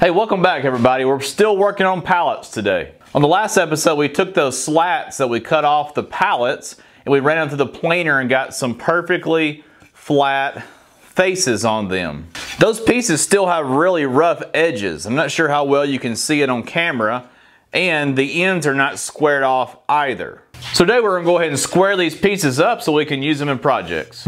Hey, welcome back everybody. We're still working on pallets today. On the last episode, we took those slats that we cut off the pallets and we ran them through the planer and got some perfectly flat faces on them. Those pieces still have really rough edges. I'm not sure how well you can see it on camera, and the ends are not squared off either. So today we're gonna go ahead and square these pieces up so we can use them in projects.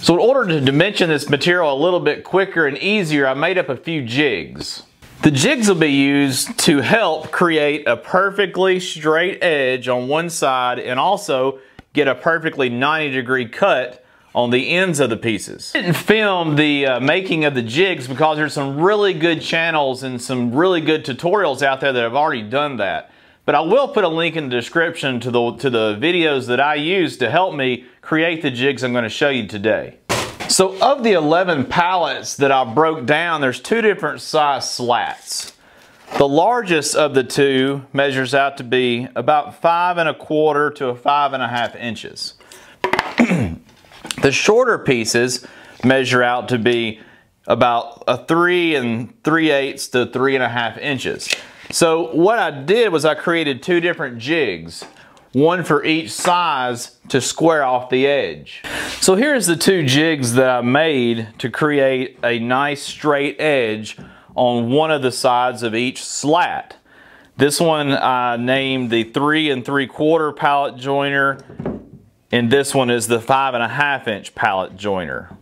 So in order to dimension this material a little bit quicker and easier, I made up a few jigs. The jigs will be used to help create a perfectly straight edge on one side and also get a perfectly 90-degree cut on the ends of the pieces. I didn't film the making of the jigs because there's some really good channels and some really good tutorials out there that have already done that. But I will put a link in the description to the videos that I use to help me create the jigs I'm going to show you today. So of the 11 pallets that I broke down, there's two different size slats. The largest of the two measures out to be about 5 1/4 to 5 1/2 inches. The shorter pieces measure out to be about a 3 3/8 to 3 1/2 inches. So what I did was I created two different jigs, one for each size to square off the edge. So here's the two jigs that I made to create a nice straight edge on one of the sides of each slat. This one I named the 3 3/4 pallet joiner, and this one is the 5 1/2 inch pallet joiner.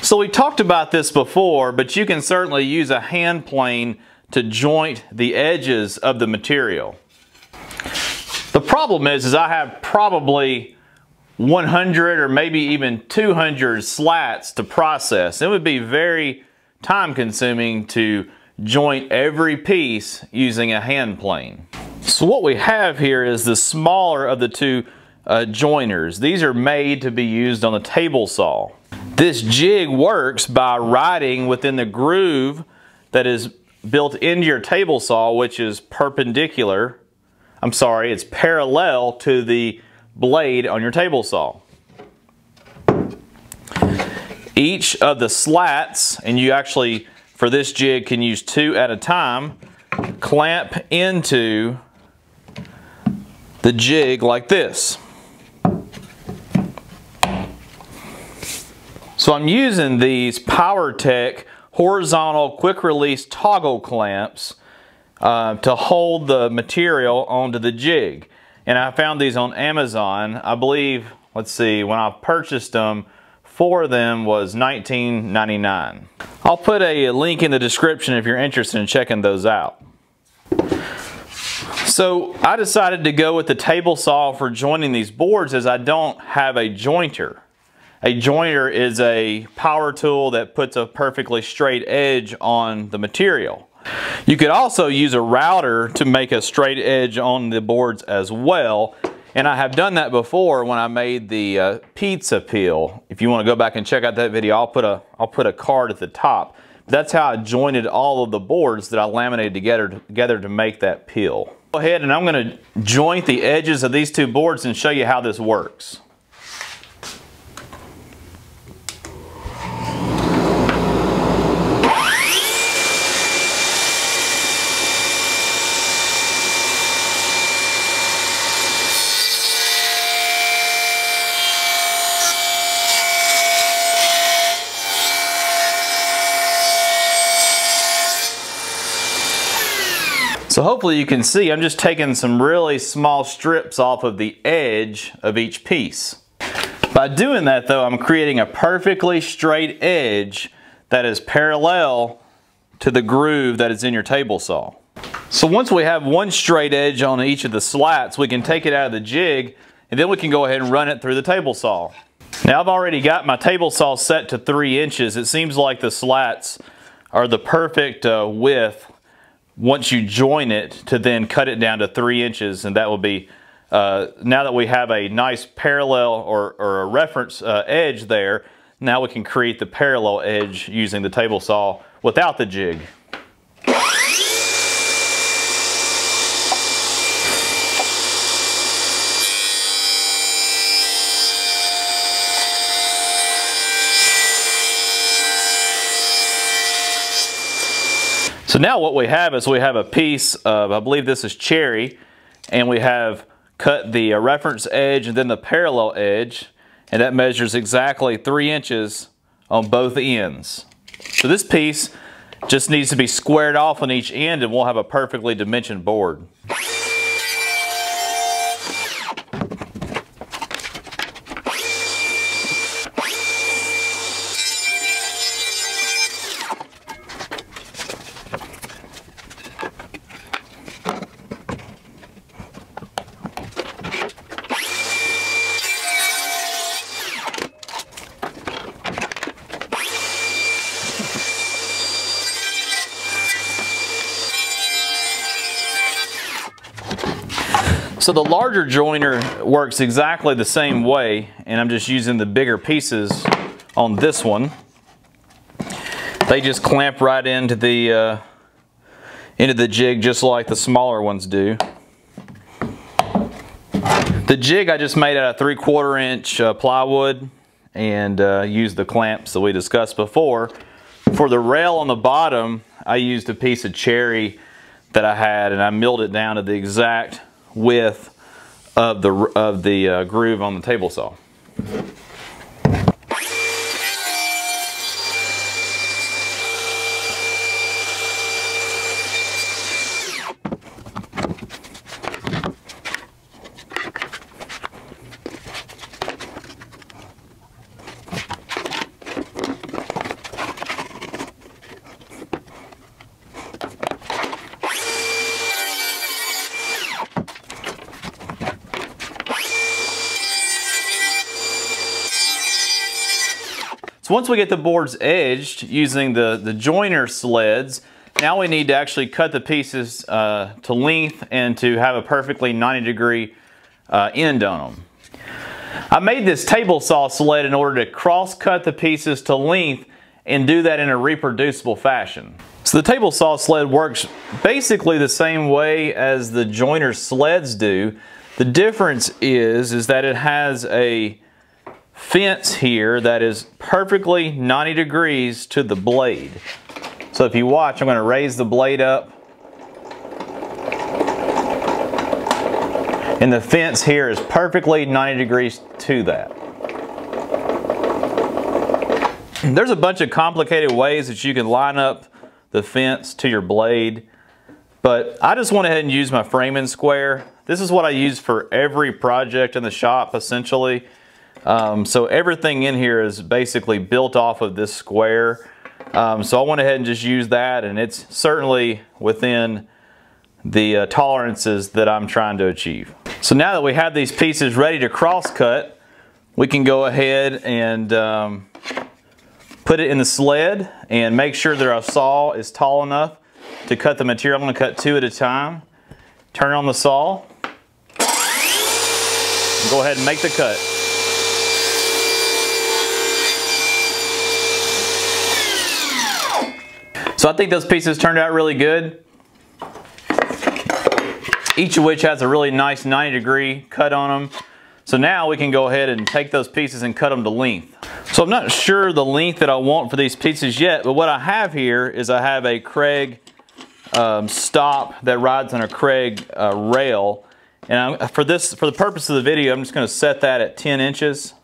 So we talked about this before, but you can certainly use a hand plane to joint the edges of the material. The problem is I have probably 100 or maybe even 200 slats to process. It would be very time consuming to joint every piece using a hand plane. So what we have here is the smaller of the two joiners. These are made to be used on a table saw. This jig works by riding within the groove that is built into your table saw, which is perpendicular. I'm sorry, it's parallel to the blade on your table saw. Each of the slats, and you actually, for this jig, can use two at a time, clamp into the jig like this. So I'm using these PowerTech horizontal quick release toggle clamps to hold the material onto the jig. And I found these on Amazon. I believe, let's see, when I purchased them, for them was $19.99. I'll put a link in the description if you're interested in checking those out. So I decided to go with the table saw for joining these boards as I don't have a jointer. A jointer is a power tool that puts a perfectly straight edge on the material. You could also use a router to make a straight edge on the boards as well. And I have done that before when I made the pizza peel. If you want to go back and check out that video, I'll put a card at the top. That's how I jointed all of the boards that I laminated together to make that peel. Go ahead and I'm going to joint the edges of these two boards and show you how this works. So hopefully you can see I'm just taking some really small strips off of the edge of each piece. By doing that though, I'm creating a perfectly straight edge that is parallel to the groove that is in your table saw. So once we have one straight edge on each of the slats, we can take it out of the jig and then we can go ahead and run it through the table saw. Now I've already got my table saw set to 3 inches. It seems like the slats are the perfect width once you join it to then cut it down to 3 inches, and that will be, now that we have a nice parallel or a reference edge there, now we can create the parallel edge using the table saw without the jig. So now what we have is we have a piece of, I believe this is cherry, and we have cut the reference edge and then the parallel edge, and that measures exactly 3 inches on both ends. So this piece just needs to be squared off on each end and we'll have a perfectly dimensioned board. So the larger joiner works exactly the same way, and I'm just using the bigger pieces on this one. They just clamp right into the jig just like the smaller ones do. The jig I just made out of 3/4 inch plywood and used the clamps that we discussed before. For the rail on the bottom, I used a piece of cherry that I had and I milled it down to the exact width of the groove on the table saw. So once we get the boards edged using the joiner sleds, now we need to actually cut the pieces to length and to have a perfectly 90-degree end on them. I made this table saw sled in order to cross-cut the pieces to length and do that in a reproducible fashion. So the table saw sled works basically the same way as the joiner sleds do. The difference is that it has a fence here that is perfectly 90 degrees to the blade. So if you watch, I'm going to raise the blade up. And the fence here is perfectly 90 degrees to that. There's a bunch of complicated ways that you can line up the fence to your blade, but I just went ahead and used my framing square. This is what I use for every project in the shop essentially. So everything in here is basically built off of this square. So I went ahead and just used that, and it's certainly within the tolerances that I'm trying to achieve. So now that we have these pieces ready to cross cut, we can go ahead and put it in the sled and make sure that our saw is tall enough to cut the material. I'm going to cut two at a time. Turn on the saw. Go ahead and make the cut. So I think those pieces turned out really good, each of which has a really nice 90-degree cut on them. So now we can go ahead and take those pieces and cut them to length. So I'm not sure the length that I want for these pieces yet, but what I have here is I have a Kreg stop that rides on a Kreg rail. And for the purpose of the video, I'm just going to set that at 10 inches,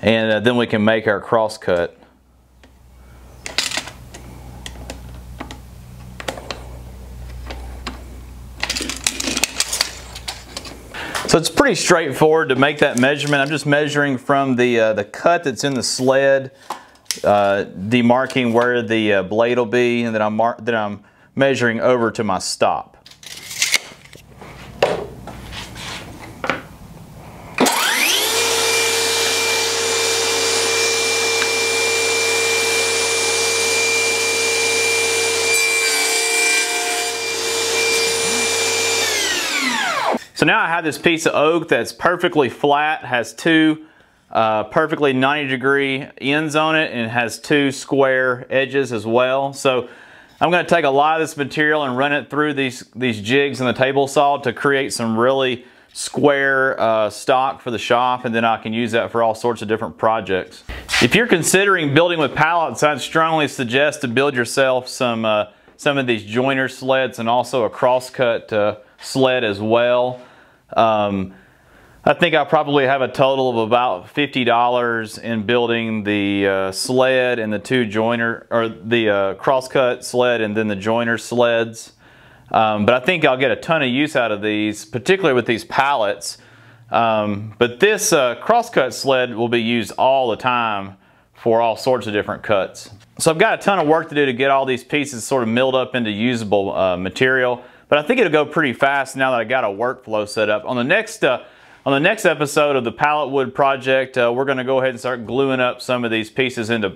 and then we can make our cross cut. So it's pretty straightforward to make that measurement. I'm just measuring from the cut that's in the sled, demarking where the blade will be, and then I'm measuring over to my stop. So now I have this piece of oak that's perfectly flat, has two perfectly 90-degree ends on it, and it has two square edges as well. So I'm going to take a lot of this material and run it through these jigs in the table saw to create some really square stock for the shop, and then I can use that for all sorts of different projects. If you're considering building with pallets, I'd strongly suggest to build yourself some some of these joiner sleds and also a crosscut sled as well. I think I probably have a total of about $50 in building the sled and the two joiner, or the crosscut sled and then the joiner sleds. But I think I'll get a ton of use out of these, particularly with these pallets. But this crosscut sled will be used all the time for all sorts of different cuts. So I've got a ton of work to do to get all these pieces sort of milled up into usable material. But I think it'll go pretty fast now that I got a workflow set up. On the next episode of the Pallet Wood Project, we're going to go ahead and start gluing up some of these pieces into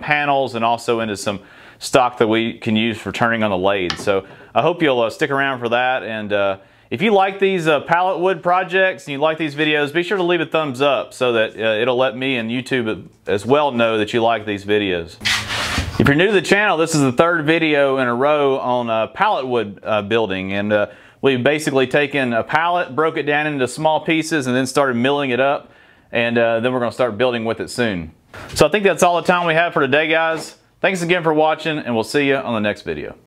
panels and also into some stock that we can use for turning on the lathe. So I hope you'll stick around for that. And if you like these pallet wood projects and you like these videos, be sure to leave a thumbs up so that it'll let me and YouTube as well know that you like these videos. If you're new to the channel, this is the third video in a row on pallet wood building, and we've basically taken a pallet, broke it down into small pieces, and then started milling it up, and then we're going to start building with it soon. So I think that's all the time we have for today, guys. Thanks again for watching, and we'll see you on the next video.